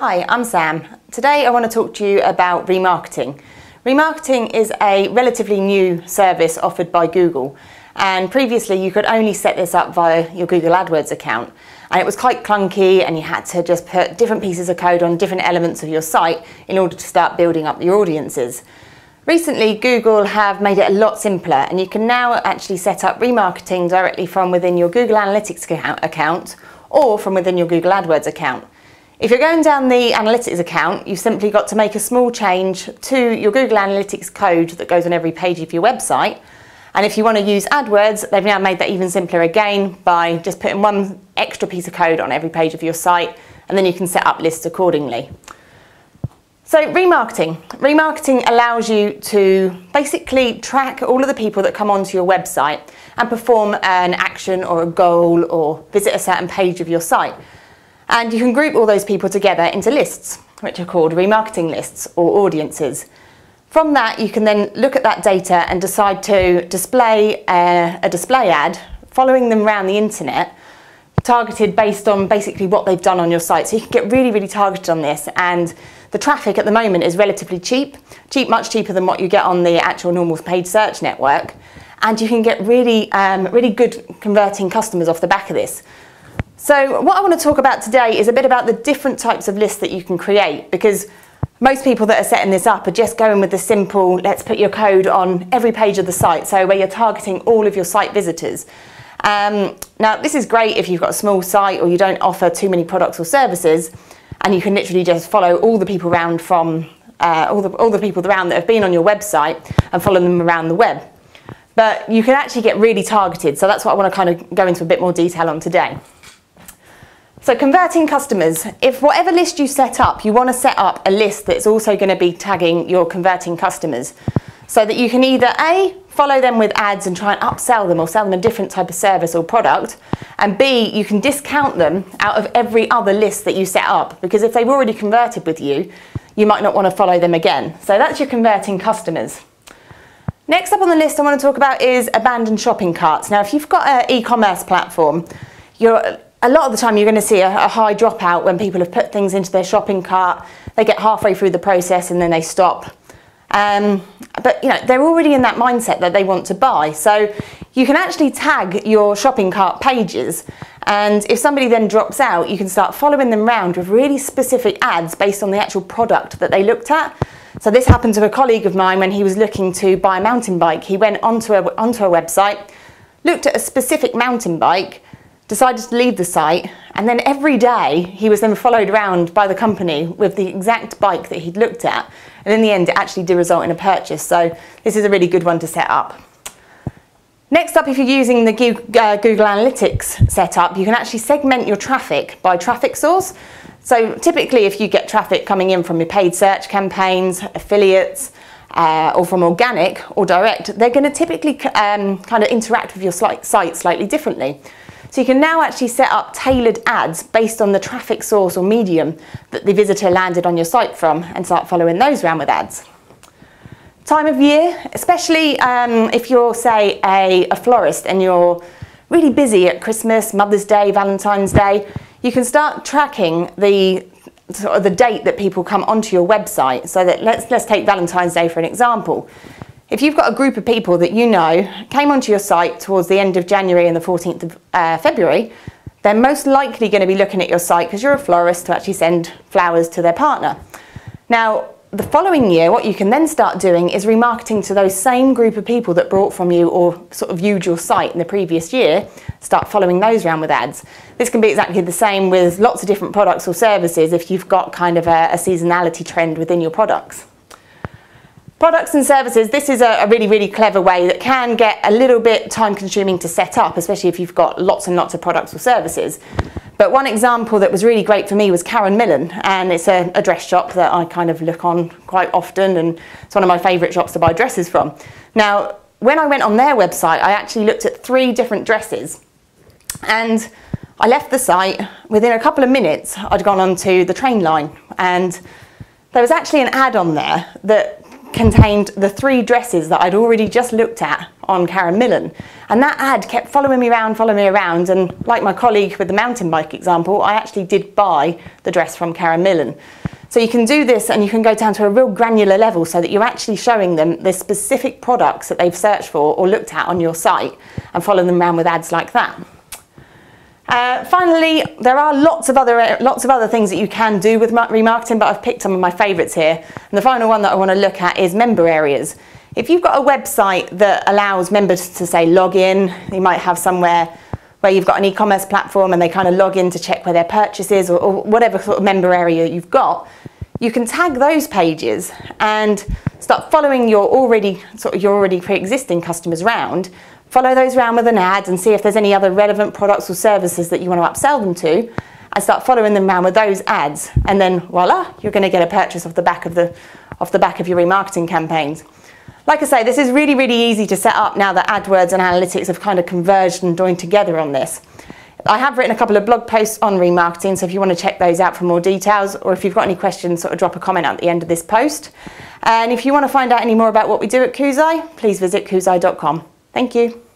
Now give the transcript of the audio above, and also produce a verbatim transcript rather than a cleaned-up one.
Hi, I'm Sam. Today I want to talk to you about remarketing. Remarketing is a relatively new service offered by Google, and previously you could only set this up via your Google AdWords account, and it was quite clunky and you had to just put different pieces of code on different elements of your site in order to start building up your audiences. Recently Google have made it a lot simpler, and you can now actually set up remarketing directly from within your Google Analytics account or from within your Google AdWords account. If you're going down the Analytics account, you've simply got to make a small change to your Google Analytics code that goes on every page of your website. And if you want to use AdWords, they've now made that even simpler again by just putting one extra piece of code on every page of your site, and then you can set up lists accordingly. So remarketing. Remarketing allows you to basically track all of the people that come onto your website and perform an action or a goal or visit a certain page of your site. And you can group all those people together into lists, which are called remarketing lists or audiences. From that, you can then look at that data and decide to display a, a display ad, following them around the internet, targeted based on basically what they've done on your site. So you can get really, really targeted on this, and the traffic at the moment is relatively cheap, cheap, much cheaper than what you get on the actual normal paid search network. And you can get really, um, really good converting customers off the back of this. So what I want to talk about today is a bit about the different types of lists that you can create, because most people that are setting this up are just going with the simple, let's put your code on every page of the site, so where you're targeting all of your site visitors. Um, now this is great if you've got a small site or you don't offer too many products or services, and you can literally just follow all the people around from, uh, all, the, all the people around that have been on your website and follow them around the web. But you can actually get really targeted, so that's what I want to kind of go into a bit more detail on today. So converting customers. If whatever list you set up, you want to set up a list that's also going to be tagging your converting customers, so that you can either A, follow them with ads and try and upsell them or sell them a different type of service or product, and B, you can discount them out of every other list that you set up, because if they've already converted with you, you might not want to follow them again. So that's your converting customers. Next up on the list I want to talk about is abandoned shopping carts. Now if you've got an e-commerce platform, you're A lot of the time you're going to see a, a high dropout when people have put things into their shopping cart. They get halfway through the process and then they stop. Um, but you know, they're already in that mindset that they want to buy. So you can actually tag your shopping cart pages, and if somebody then drops out, you can start following them around with really specific ads based on the actual product that they looked at. So this happened to a colleague of mine when he was looking to buy a mountain bike. He went onto a, onto a website, looked at a specific mountain bike, decided to leave the site, and then every day he was then followed around by the company with the exact bike that he'd looked at, and in the end it actually did result in a purchase. So this is a really good one to set up. Next up, if you're using the Google Analytics setup, you can actually segment your traffic by traffic source. So typically if you get traffic coming in from your paid search campaigns, affiliates, Uh, or from organic or direct, they're going to typically um, kind of interact with your site slightly differently. So you can now actually set up tailored ads based on the traffic source or medium that the visitor landed on your site from, and start following those around with ads. Time of year, especially um, if you're, say, a, a florist and you're really busy at Christmas, Mother's Day, Valentine's Day, you can start tracking the sort of the date that people come onto your website. So that let's let's take Valentine's Day for an example. If you've got a group of people that you know came onto your site towards the end of January and the fourteenth of uh, February, they're most likely going to be looking at your site, because you're a florist, to actually send flowers to their partner. Now the following year, what you can then start doing is remarketing to those same group of people that bought from you or sort of viewed your site in the previous year, start following those around with ads. This can be exactly the same with lots of different products or services if you've got kind of a, a seasonality trend within your products. Products and services, this is a, a really, really clever way that can get a little bit time consuming to set up, especially if you've got lots and lots of products or services. But one example that was really great for me was Karen Millen, and it's a, a dress shop that I kind of look on quite often, and it's one of my favourite shops to buy dresses from. Now, when I went on their website, I actually looked at three different dresses, and I left the site. Within a couple of minutes, I'd gone onto the train line, and there was actually an ad on there that contained the three dresses that I'd already just looked at on Karen Millen. And that ad kept following me around, following me around, and like my colleague with the mountain bike example, I actually did buy the dress from Karen Millen. So you can do this and you can go down to a real granular level so that you're actually showing them the specific products that they've searched for or looked at on your site and follow them around with ads like that. Uh, finally, there are lots of other lots of other things that you can do with remarketing, but I've picked some of my favourites here. And the final one that I want to look at is member areas. If you've got a website that allows members to, say, log in, you might have somewhere where you've got an e-commerce platform and they kind of log in to check where their purchase is, or, or whatever sort of member area you've got, you can tag those pages and start following your already sort of your already pre-existing customers around. Follow those around with an ad and see if there's any other relevant products or services that you want to upsell them to, and start following them around with those ads. And then voila, you're going to get a purchase off the back of the off the back of your remarketing campaigns. Like I say, this is really, really easy to set up now that AdWords and Analytics have kind of converged and joined together on this. I have written a couple of blog posts on remarketing, so if you want to check those out for more details, or if you've got any questions, sort of drop a comment at the end of this post. And if you want to find out any more about what we do at Koozai, please visit koozai dot com. Thank you.